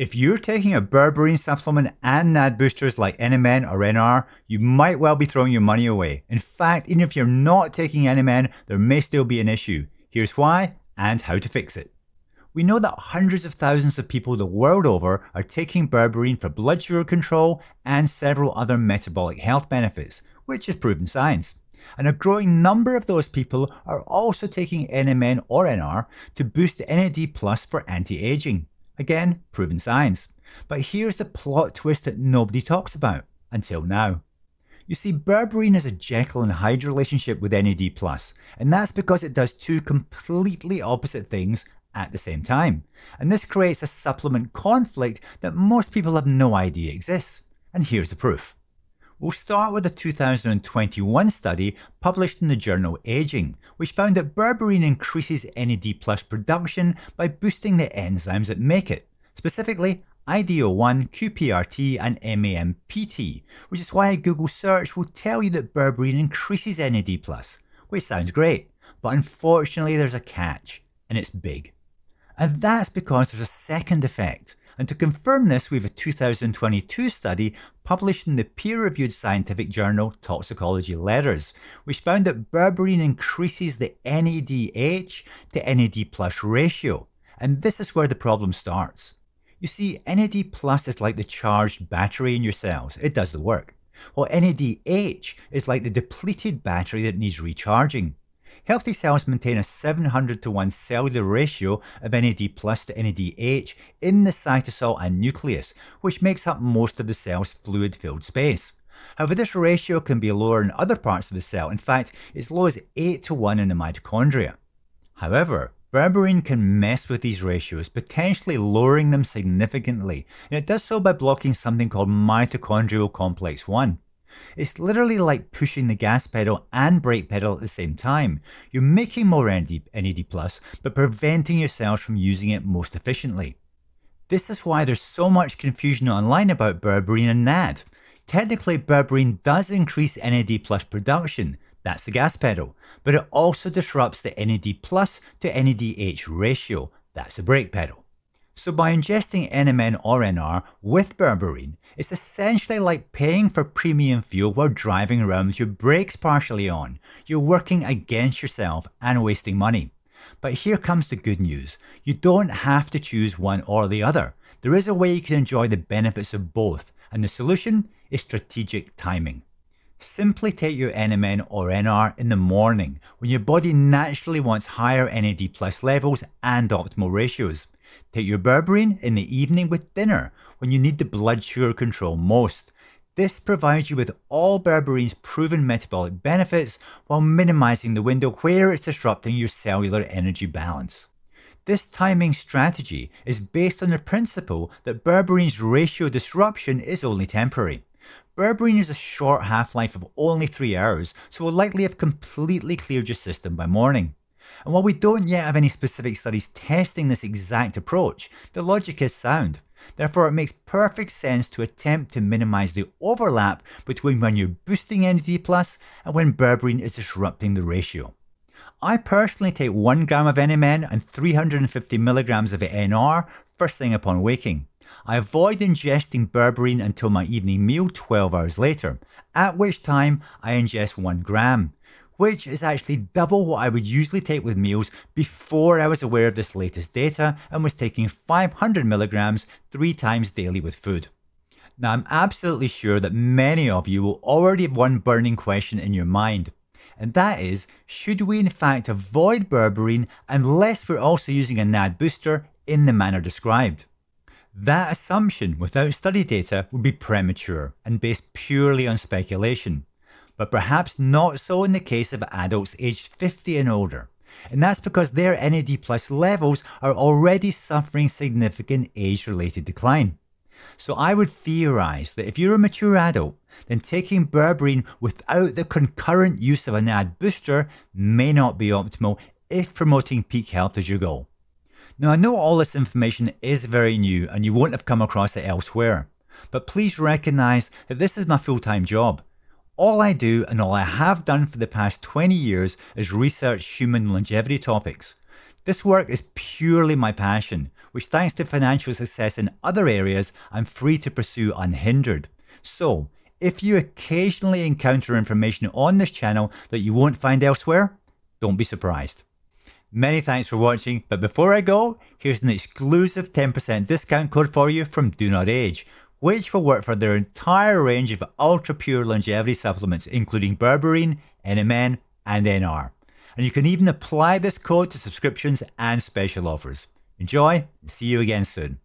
If you're taking a berberine supplement and NAD boosters like NMN or NR, you might well be throwing your money away. In fact, even if you're not taking NMN, there may still be an issue. Here's why and how to fix it. We know that hundreds of thousands of people the world over are taking berberine for blood sugar control and several other metabolic health benefits, which is proven science. And a growing number of those people are also taking NMN or NR to boost NAD+ for anti-aging. Again, proven science. But here's the plot twist that nobody talks about, until now. You see, berberine has a Jekyll and Hyde relationship with NAD+, and that's because it does two completely opposite things at the same time. And this creates a supplement conflict that most people have no idea exists. And here's the proof. We'll start with a 2021 study published in the journal Aging, which found that berberine increases NAD+ production by boosting the enzymes that make it, specifically IDO1, QPRT and NAMPT, which is why a Google search will tell you that berberine increases NAD+, which sounds great, but unfortunately there's a catch, and it's big. And that's because there's a second effect. And to confirm this, we have a 2022 study published in the peer-reviewed scientific journal Toxicology Letters, which found that berberine increases the NADH to NAD+ ratio. And this is where the problem starts. You see, NAD+ is like the charged battery in your cells. It does the work. While NADH is like the depleted battery that needs recharging. Healthy cells maintain a 700:1 cellular ratio of NAD+ to NADH in the cytosol and nucleus, which makes up most of the cell's fluid-filled space. However, this ratio can be lower in other parts of the cell. In fact, it's low as 8:1 in the mitochondria. However, berberine can mess with these ratios, potentially lowering them significantly, and it does so by blocking something called mitochondrial complex 1. It's literally like pushing the gas pedal and brake pedal at the same time. You're making more NAD+, but preventing yourselves from using it most efficiently. This is why there's so much confusion online about berberine and NAD. Technically, berberine does increase NAD+ production, that's the gas pedal, but it also disrupts the NAD+ to NADH ratio, that's the brake pedal. So by ingesting NMN or NR with berberine, it's essentially like paying for premium fuel while driving around with your brakes partially on. You're working against yourself and wasting money. But here comes the good news. You don't have to choose one or the other. There is a way you can enjoy the benefits of both, and the solution is strategic timing. Simply take your NMN or NR in the morning, when your body naturally wants higher NAD+ levels and optimal ratios. Take your berberine in the evening with dinner, when you need the blood sugar control most. This provides you with all berberine's proven metabolic benefits while minimizing the window where it's disrupting your cellular energy balance. This timing strategy is based on the principle that berberine's ratio disruption is only temporary. Berberine has a short half-life of only 3 hours, so will likely have completely cleared your system by morning. And while we don't yet have any specific studies testing this exact approach, the logic is sound. Therefore, it makes perfect sense to attempt to minimize the overlap between when you're boosting NAD+ and when berberine is disrupting the ratio. I personally take 1 gram of NMN and 350 milligrams of NR first thing upon waking. I avoid ingesting berberine until my evening meal 12 hours later, at which time I ingest 1 gram. Which is actually double what I would usually take with meals before I was aware of this latest data and was taking 500 milligrams 3 times daily with food. Now, I'm absolutely sure that many of you will already have one burning question in your mind, and that is, should we in fact avoid berberine unless we're also using a NAD booster in the manner described? That assumption without study data would be premature and based purely on speculation. But perhaps not so in the case of adults aged 50 and older. And that's because their NAD+ levels are already suffering significant age-related decline. So I would theorize that if you're a mature adult, then taking berberine without the concurrent use of a NAD booster may not be optimal if promoting peak health is your goal. Now, I know all this information is very new and you won't have come across it elsewhere, but please recognize that this is my full-time job. All I do and all I have done for the past 20 years is research human longevity topics. This work is purely my passion, which thanks to financial success in other areas, I'm free to pursue unhindered. So, if you occasionally encounter information on this channel that you won't find elsewhere, don't be surprised. Many thanks for watching, but before I go, here's an exclusive 10% discount code for you from Do Not Age, which will work for their entire range of ultra-pure longevity supplements, including berberine, NMN, and NR. And you can even apply this code to subscriptions and special offers. Enjoy, and see you again soon.